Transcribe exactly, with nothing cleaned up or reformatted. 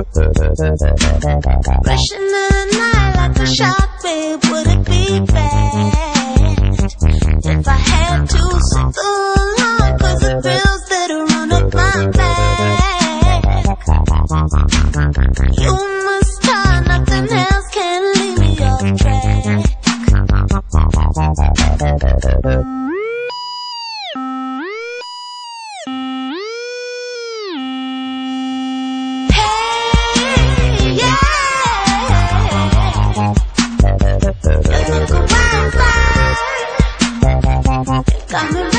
Rushing in the night like a shockwave, would it be bad if I had to sit the line? Cause the thrills that are on up my back. You must die, nothing else can leave me off track. Come